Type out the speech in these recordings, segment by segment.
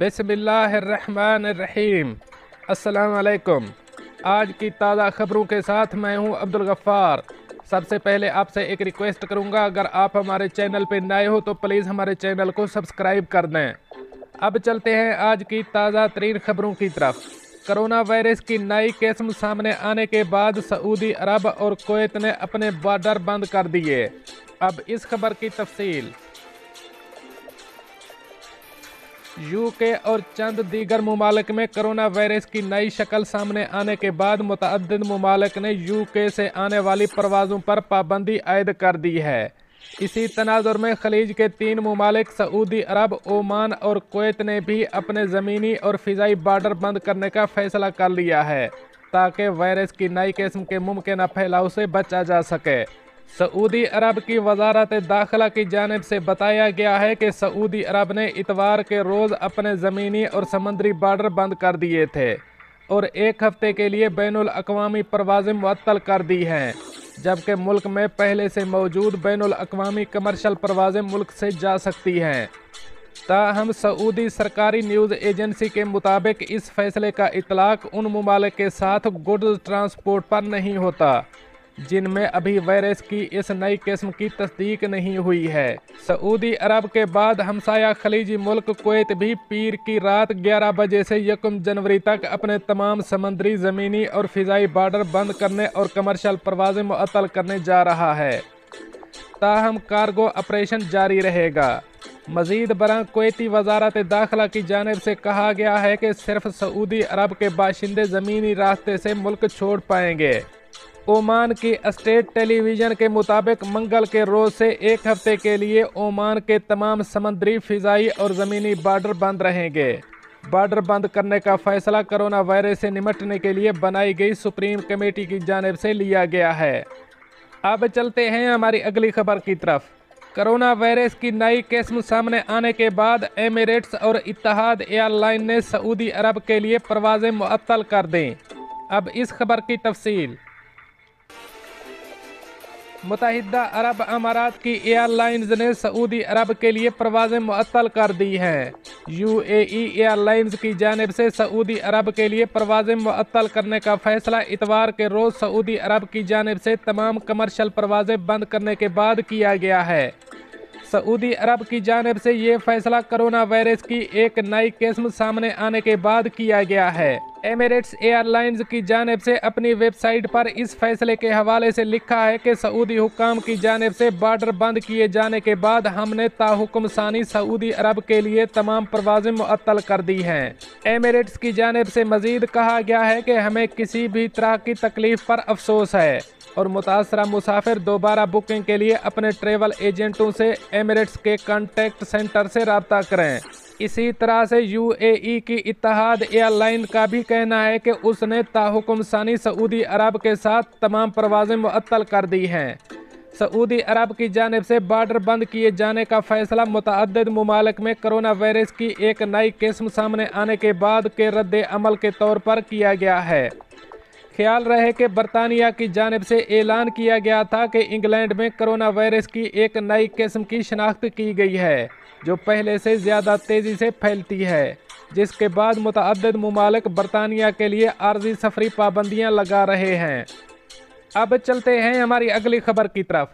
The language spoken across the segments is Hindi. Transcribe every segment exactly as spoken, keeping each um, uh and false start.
बिस्मिल्लाहिर्रहमानिर्रहीम। अस्सलाम वालेकुम। आज की ताज़ा खबरों के साथ मैं हूं अब्दुल गफ़्फ़ार। सबसे पहले आपसे एक रिक्वेस्ट करूंगा, अगर आप हमारे चैनल पर नए हो तो प्लीज़ हमारे चैनल को सब्सक्राइब कर दें। अब चलते हैं आज की ताज़ा तरीन खबरों की तरफ। कोरोना वायरस की नई किस्म सामने आने के बाद सऊदी अरब और कुवैत ने अपने बॉर्डर बंद कर दिए। अब इस खबर की तफसील। यूके और चंद दीगर ममालिक में कोरोना वायरस की नई शक्ल सामने आने के बाद मुतअद्दिद ममालिक ने यूके से आने वाली परवाज़ों पर पाबंदी आयद कर दी है। इसी तनाजुर में खलीज के तीन ममालिक सऊदी अरब, ओमान और कुवैत ने भी अपने ज़मीनी और फ़िज़ाई बॉर्डर बंद करने का फैसला कर लिया है ताकि वायरस की नई किस्म के मुमकिन फैलाव से बचा जा सके। सऊदी अरब की वजारत दाखिला की जानिब से बताया गया है कि सऊदी अरब ने इतवार के रोज़ अपने ज़मीनी और समंदरी बॉर्डर बंद कर दिए थे और एक हफ्ते के लिए बैनुल अक्वामी परवाज़ें मुअत्तल कर दी हैं, जबकि मुल्क में पहले से मौजूद बैनुल अक्वामी कमर्शल परवाज़ें मुल्क से जा सकती हैं। ताहम सऊदी सरकारी न्यूज़ एजेंसी के मुताबिक इस फैसले का इतलाक़ उन ममालिक के साथ गुड्स ट्रांसपोर्ट पर नहीं होता जिनमें अभी वायरस की इस नई किस्म की तस्दीक नहीं हुई है। सऊदी अरब के बाद हमसाया खलीजी मुल्क कुवैत भी पीर की रात ग्यारह बजे से यकम जनवरी तक अपने तमाम समंदरी, ज़मीनी और फ़िज़ाई बॉर्डर बंद करने और कमर्शल परवाज़ें मुअत्तल करने जा रहा है। ताहम कार्गो ऑपरेशन जारी रहेगा। मज़ीद बरां कुवैती वजारत दाखिला की जानिब से कहा गया है कि सिर्फ सऊदी अरब के बाशिंदे ज़मीनी रास्ते से मुल्क छोड़ पाएंगे। ओमान की स्टेट टेलीविज़न के मुताबिक मंगल के रोज़ से एक हफ्ते के लिए ओमान के तमाम समंदरी, फ़िज़ाई और ज़मीनी बॉर्डर बंद रहेंगे। बॉर्डर बंद करने का फ़ैसला कोरोना वायरस से निपटने के लिए बनाई गई सुप्रीम कमेटी की जानिब से लिया गया है। अब चलते हैं हमारी अगली खबर की तरफ। कोरोना वायरस की नई किस्म सामने आने के बाद एमिरेट्स और इतिहाद एयरलाइन ने सऊदी अरब के लिए परवाज़ें मुअत्तल कर दें। अब इस खबर की तफसील। मुतहिदा अरब अमारात की एयरलाइंस ने सऊदी अरब के लिए परवाज़ें मुअत्तल कर दी हैं। यूएई एयरलाइंस की जानिब से सऊदी अरब के लिए परवाज़ें मुअत्तल करने का फ़ैसला इतवार के रोज़ सऊदी अरब की जानिब से तमाम कमर्शल परवाज़ें बंद करने के बाद किया गया है। सऊदी अरब की जानिब से ये फ़ैसला कोरोना वायरस की एक नई किस्म सामने आने के बाद किया गया है। एमिरेट्स एयरलाइंस की जानिब से अपनी वेबसाइट पर इस फैसले के हवाले से लिखा है कि सऊदी हुकाम की जानिब से बॉर्डर बंद किए जाने के बाद हमने ताहुकम सानी सऊदी अरब के लिए तमाम परवाज़ें मुअत्तल कर दी हैं। एमिरेट्स की जानिब से मज़ीद कहा गया है कि हमें किसी भी तरह की तकलीफ़ पर अफसोस है और मुतासरा मुसाफिर दोबारा बुकिंग के लिए अपने ट्रेवल एजेंटों से एमिरेट्स के कॉन्टैक्ट सेंटर से रब्ता करें। इसी तरह से यूएई की इतिहाद एयरलाइन का भी कहना है कि उसने ताहुकुम सानी सऊदी अरब के साथ तमाम परवाज़ें मुअत्तल कर दी हैं। सऊदी अरब की जानिब से बॉर्डर बंद किए जाने का फ़ैसला मुतअद्दिद ममालिक में कोरोना वायरस की एक नई किस्म सामने आने के बाद के रद्द-ए-अमल के तौर पर किया गया है। ख्याल रहे कि बरतानिया की जानिब से ऐलान किया गया था कि इंग्लैंड में कोरोना वायरस की एक नई किस्म की शनाख्त की गई है जो पहले से ज़्यादा तेज़ी से फैलती है, जिसके बाद मुतअद्दिद ममालिक बरतानिया के लिए आर्जी सफरी पाबंदियां लगा रहे हैं। अब चलते हैं हमारी अगली खबर की तरफ।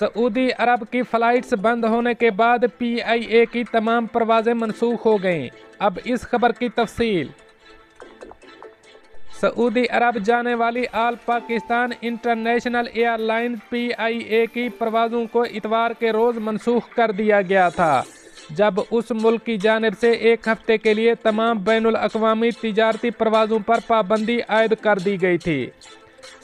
सऊदी अरब की फ़्लाइट्स बंद होने के बाद पी आई ए की तमाम परवाज़ें मनसूख हो गईं। अब इस खबर की तफसील। सऊदी अरब जाने वाली आल Pakistan international airline P I A की परवाज़ों को इतवार के रोज़ मनसूख कर दिया गया था, जब उस मुल्क की जानिब से एक हफ़्ते के लिए तमाम बैनुल अक्वामी तिजारती परवाज़ों पर पाबंदी आयद कर दी गई थी।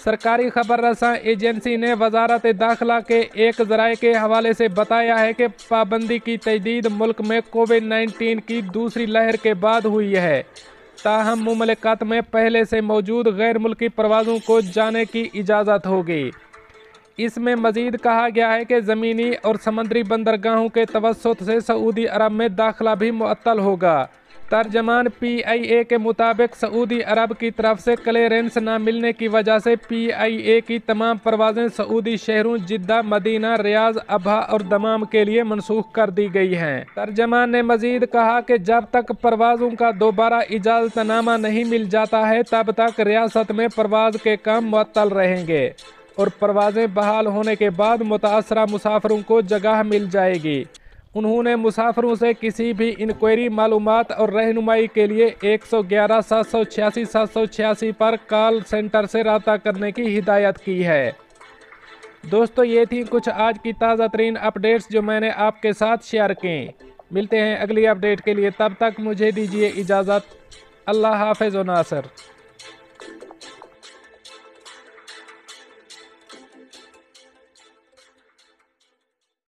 सरकारी खबर रसां एजेंसी ने वजारत दाखिला के एक ज़राए के हवाले से बताया है कि पाबंदी की तजदीद मुल्क में कोविड नाइन्टीन की दूसरी लहर के बाद हुई है। ताहम मुमलिकात में पहले से मौजूद गैर मुल्की परवाज़ों को जाने की इजाज़त होगी। इसमें मज़ीद कहा गया है कि ज़मीनी और समंदरी बंदरगाहों के तवस्सुत से सऊदी अरब में दाखिला भी मुअत्तल होगा तर्जमान पी आई ए के मुताबिक सऊदी अरब की तरफ से क्लेरेंस न मिलने की वजह से पी आई ए की तमाम परवाज़ें सऊदी शहरों जिद्दा, मदीना, रियाज, अबहा और दमाम के लिए मनसूख कर दी गई हैं। तर्जमान ने मजीद कहा कि जब तक परवाज़ों का दोबारा इजाज़तनामा नहीं मिल जाता है तब तक रियासत में परवाज़ के काम मुअत्तल रहेंगे और परवाज़ें बहाल होने के बाद मुतासरा मुसाफिरों को जगह मिल जाएगी। उन्होंने मुसाफिरों से किसी भी इंक्वायरी, मालूमात और रहनुमाई के लिए एक सौ ग्यारह सात सौ छियासी सात सौ छियासी पर कॉल सेंटर से रब्ता करने की हिदायत की है। दोस्तों, ये थी कुछ आज की ताज़ा तरीन अपडेट्स जो मैंने आपके साथ शेयर की। मिलते हैं अगली अपडेट के लिए, तब तक मुझे दीजिए इजाज़त। अल्लाह हाफिज़ व नासर।